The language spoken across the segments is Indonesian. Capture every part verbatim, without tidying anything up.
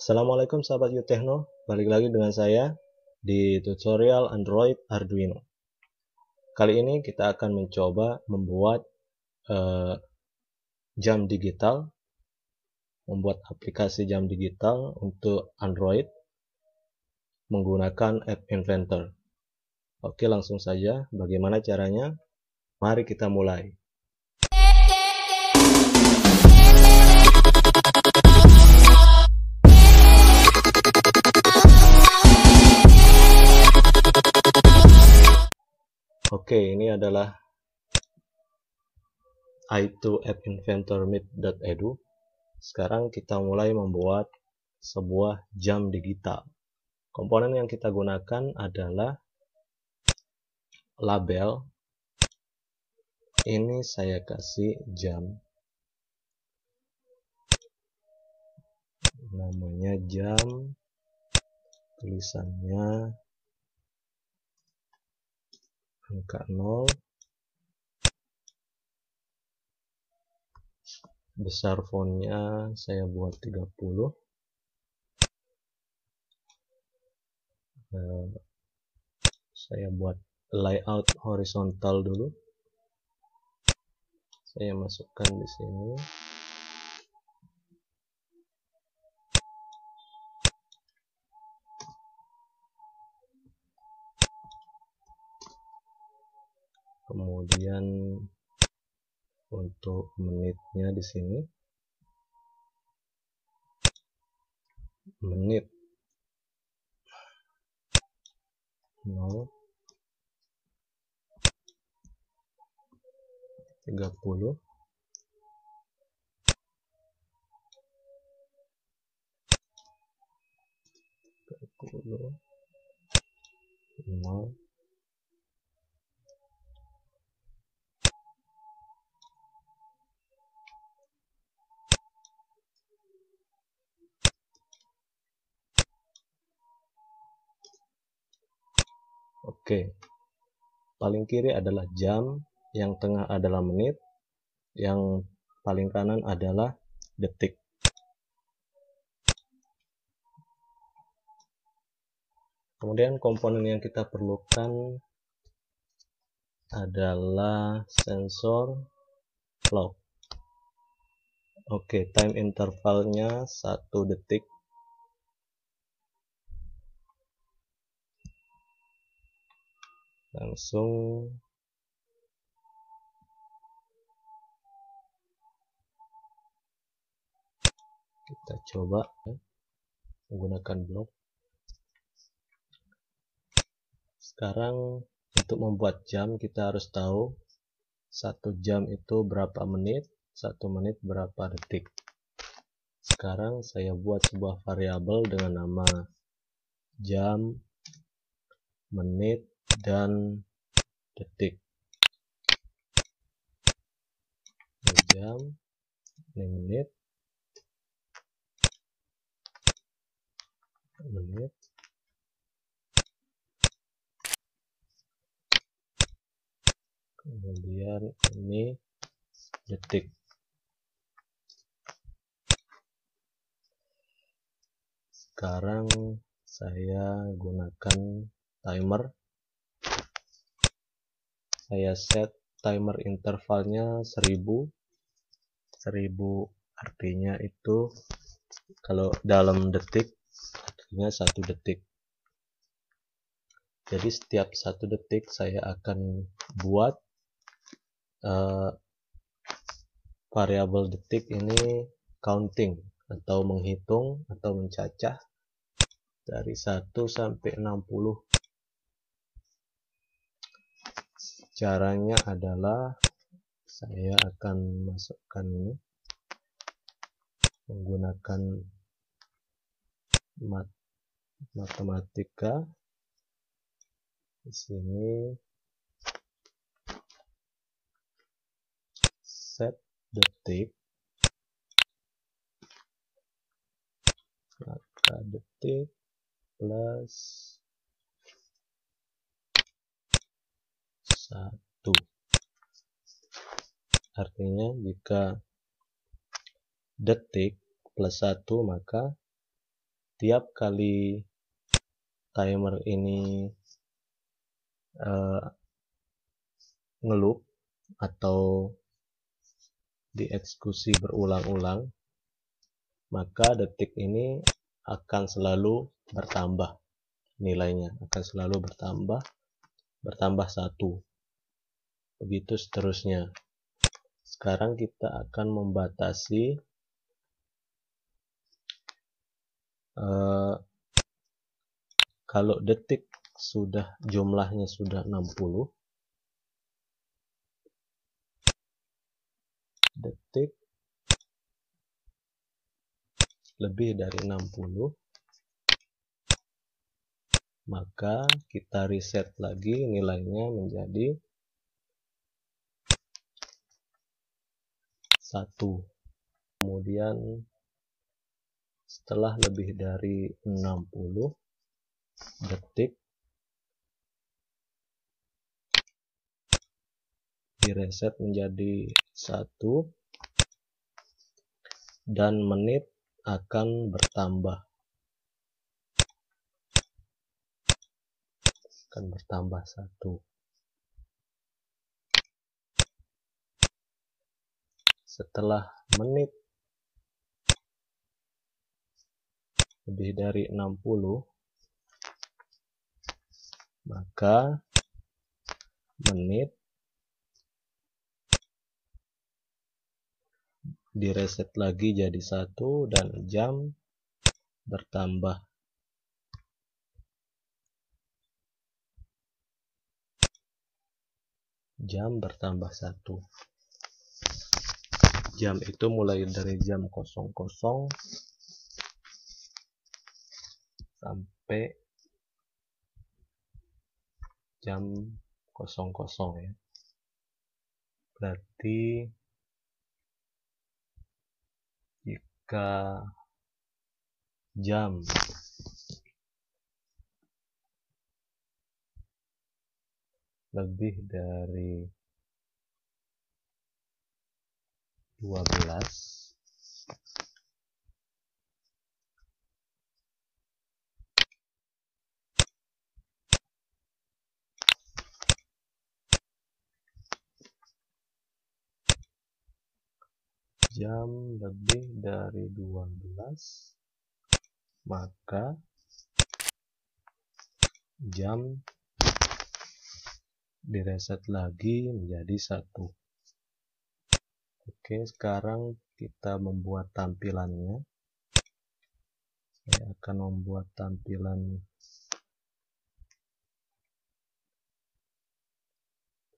Assalamualaikum sahabat Yutechno, balik lagi dengan saya di tutorial Android Arduino. Kali ini kita akan mencoba membuat uh, jam digital, membuat aplikasi jam digital untuk Android menggunakan App Inventor. Oke, langsung saja bagaimana caranya, mari kita mulai. Oke, ini adalah A I dua App Inventor meet dot edu. Sekarang kita mulai membuat sebuah jam digital. Komponen yang kita gunakan adalah label. Ini saya kasih jam. Namanya jam. Tulisannya angka nol, besar fontnya saya buat tiga puluh, uh, saya buat layout horizontal dulu, saya masukkan di sini. Kemudian untuk menitnya di sini menit nol tiga puluh, nol Oke, paling kiri adalah jam, yang tengah adalah menit, yang paling kanan adalah detik. Kemudian komponen yang kita perlukan adalah sensor clock. Oke, time intervalnya satu detik. Langsung kita coba ya, menggunakan blok. Sekarang untuk membuat jam kita harus tahu satu jam itu berapa menit, satu menit berapa detik. Sekarang saya buat sebuah variabel dengan nama jam, menit, dan detik. Ini jam, ini menit, menit, kemudian ini detik. Sekarang saya gunakan timer. Saya set timer intervalnya seribu. seribu artinya itu kalau dalam detik artinya satu detik. Jadi setiap satu detik saya akan buat uh, variabel detik ini counting atau menghitung atau mencacah dari satu sampai enam puluh. Caranya adalah saya akan masukkan ini menggunakan mat matematika di sini, set detik, maka detik plus satu. Artinya jika detik plus satu maka tiap kali timer ini uh, ngeloop atau dieksekusi berulang-ulang, maka detik ini akan selalu bertambah nilainya, akan selalu bertambah, bertambah satu, begitu seterusnya. Sekarang kita akan membatasi Uh, kalau detik sudah jumlahnya sudah enam puluh detik, lebih dari enam puluh, maka kita reset lagi nilainya menjadi satu. Kemudian setelah lebih dari enam puluh detik direset menjadi satu, dan menit akan bertambah akan bertambah satu setelah menit lebih dari enam puluh, maka menit direset lagi jadi satu, dan jam bertambah. Jam bertambah satu. Jam itu mulai dari jam kosong kosong sampai jam kosong kosong ya, berarti jika jam lebih dari dua belas jam lebih dari dua belas, maka jam direset lagi menjadi satu. Oke, sekarang kita membuat tampilannya. Saya akan membuat tampilan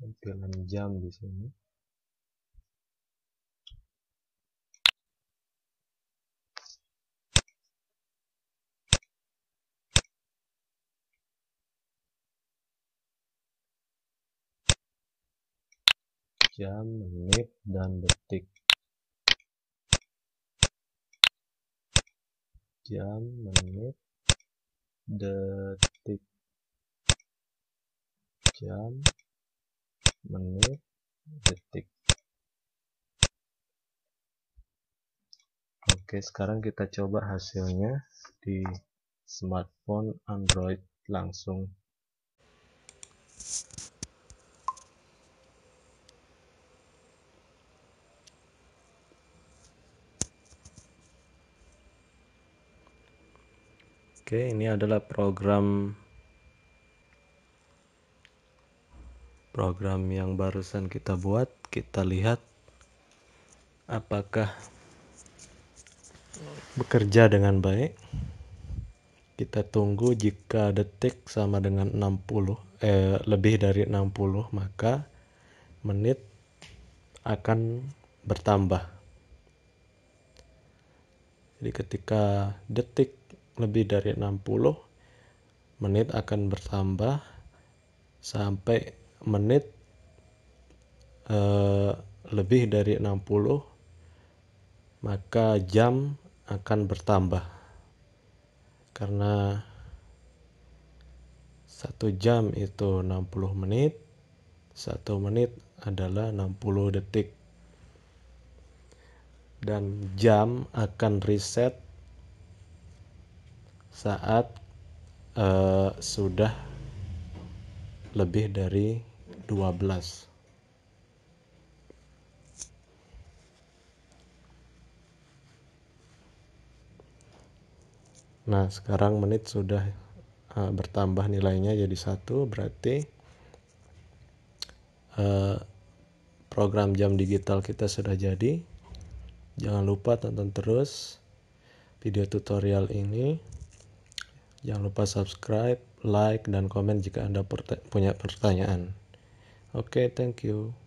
tampilan jam di sini. Jam, menit, dan detik. Jam, menit, detik. Jam, menit, detik. Oke, sekarang kita coba hasilnya di smartphone Android langsung. Oke, ini adalah program program yang barusan kita buat. Kita lihat apakah bekerja dengan baik. Kita tunggu jika detik sama dengan enam puluh, eh, lebih dari enam puluh, maka menit akan bertambah. Jadi ketika detik lebih dari enam puluh, menit akan bertambah sampai menit eh, lebih dari enam puluh, maka jam akan bertambah, karena satu jam itu enam puluh menit, satu menit adalah enam puluh detik, dan jam akan reset saat uh, sudah lebih dari dua belas. Nah, sekarang menit sudah uh, bertambah nilainya jadi satu, berarti uh, program jam digital kita sudah jadi. Jangan lupa tonton terus video tutorial ini. Jangan lupa subscribe, like, dan komen jika Anda punya pertanyaan. Oke, okay, thank you.